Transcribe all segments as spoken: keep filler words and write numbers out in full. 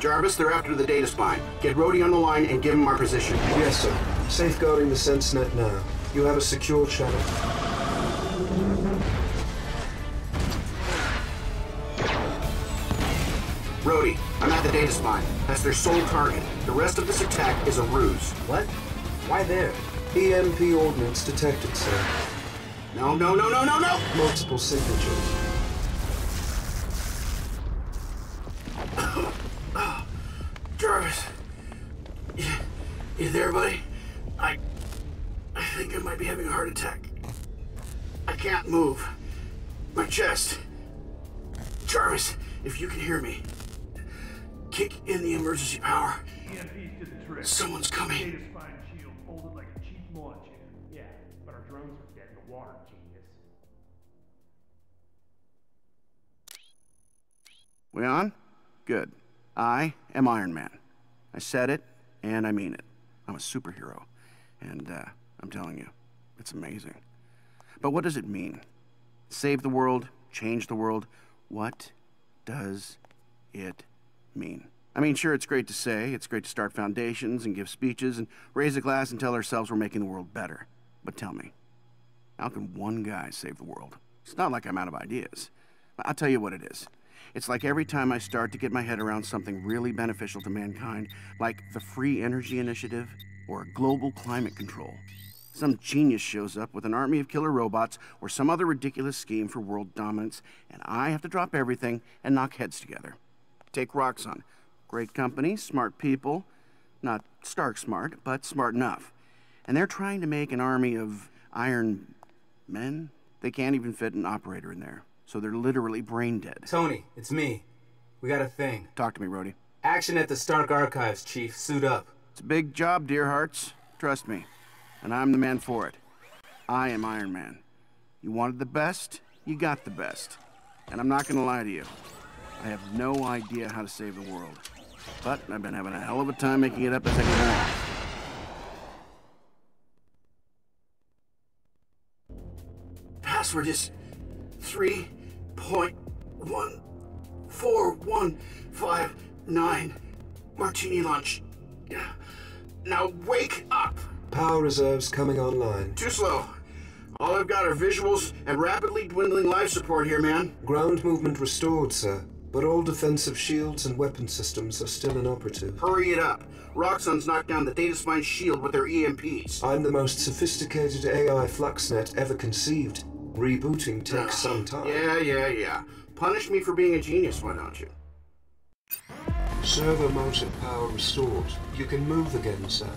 Jarvis, they're after the data spine. Get Rhodey on the line and give him our position. Yes, sir. Safeguarding the sense net now. You have a secure channel. Rhodey, I'm at the data spine. That's their sole target. The rest of this attack is a ruse. What? Why there? E M P ordnance detected, sir. No, no, no, no, no, no! Multiple signatures. Jarvis, you, you there, buddy? I, I think I might be having a heart attack. I can't move. My chest. Jarvis, if you can hear me, kick in the emergency power. E M P's did the trick. Someone's coming. Data spine shield folded like a cheap lawn chair. Yeah, but our drones are dead in the water, genius. We on? Good. I am Iron Man. I said it, and I mean it. I'm a superhero, and uh, I'm telling you, it's amazing. But what does it mean? Save the world, change the world. What does it mean? I mean, sure, it's great to say, it's great to start foundations and give speeches and raise a glass and tell ourselves we're making the world better. But tell me, how can one guy save the world? It's not like I'm out of ideas. I'll tell you what it is. It's like every time I start to get my head around something really beneficial to mankind, like the Free Energy Initiative or Global Climate Control, some genius shows up with an army of killer robots or some other ridiculous scheme for world dominance, and I have to drop everything and knock heads together. Take Roxxon. Great company, smart people. Not Stark smart, but smart enough. And they're trying to make an army of Iron Men. They can't even fit an operator in there. So they're literally brain dead. Tony, it's me. We got a thing. Talk to me, Rhodey. Action at the Stark Archives, Chief. Suit up. It's a big job, dear hearts. Trust me. And I'm the man for it. I am Iron Man. You wanted the best, you got the best. And I'm not gonna lie to you. I have no idea how to save the world. But I've been having a hell of a time making it up as I go along. Password is three... Point one four one five nine martini lunch. Now wake up! Power reserves coming online. Too slow. All I've got are visuals and rapidly dwindling life support here, man. Ground movement restored, sir, but all defensive shields and weapon systems are still inoperative. Hurry it up. Roxxon's knocked down the data spine shield with their E M Ps. I'm the most sophisticated A I fluxnet ever conceived. Rebooting takes some time. Yeah, yeah, yeah. Punish me for being a genius, why don't you? Servo motor power restored. You can move again, sir.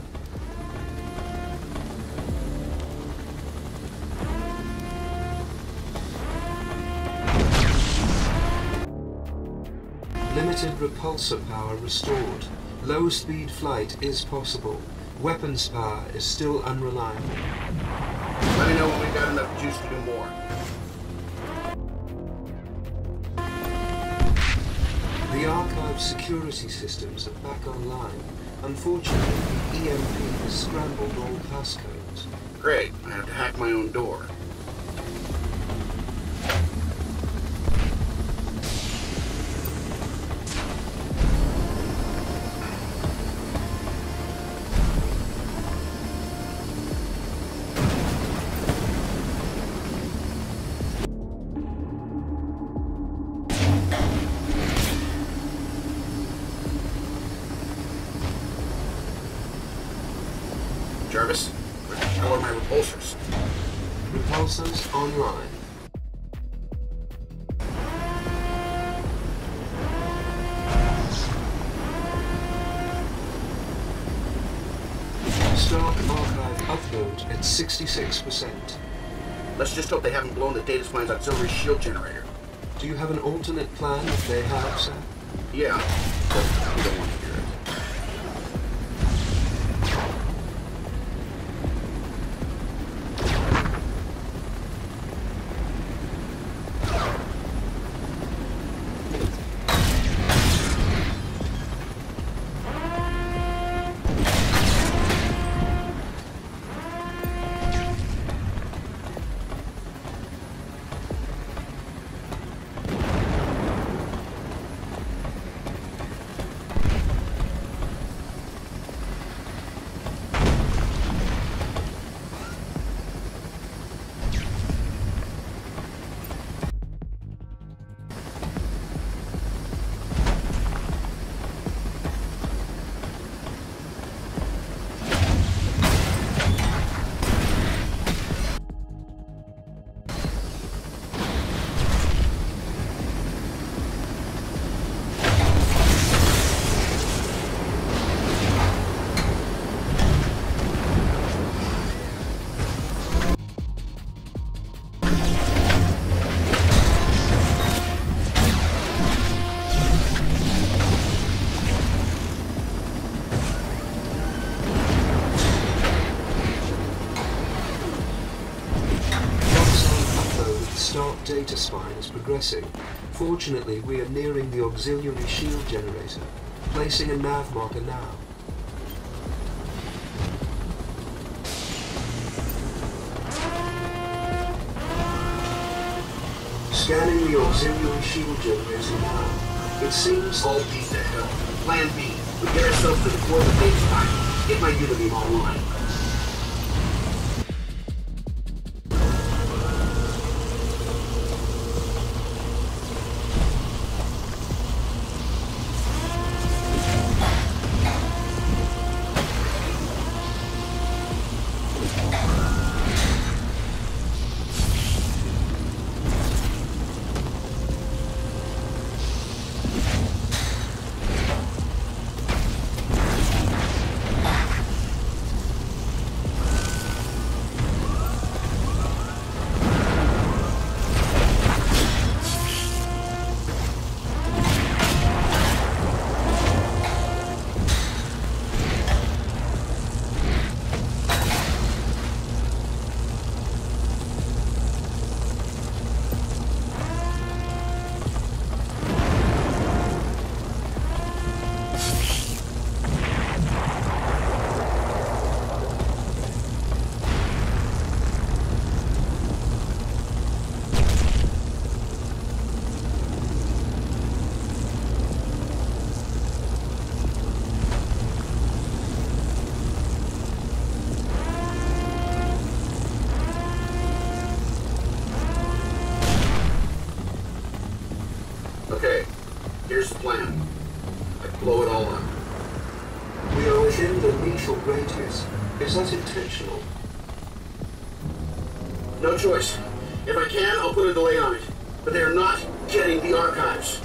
Limited repulsor power restored. Low-speed flight is possible. Weapons power is still unreliable. Let me know when we've got enough juice to do more. The archive security systems are back online. Unfortunately, the E M P has scrambled all passcodes. Great. I have to hack my own door. Jarvis, where are my repulsors? Repulsors online. Stark Archive upload at sixty-six percent. Let's just hope they haven't blown the data spine's auxiliary shield generator. Do you have an alternate plan if they have, sir? Yeah, but we don't want to hear it. data spine is progressing. Fortunately, we are nearing the auxiliary shield generator, placing a nav marker now. Scanning the auxiliary shield generator now. It seems all be that help. Plan B. We get ourselves to the core of the data spine. Get my unibeam online. Is that intentional? No choice. If I can, I'll put a delay on it. But they are not getting the archives.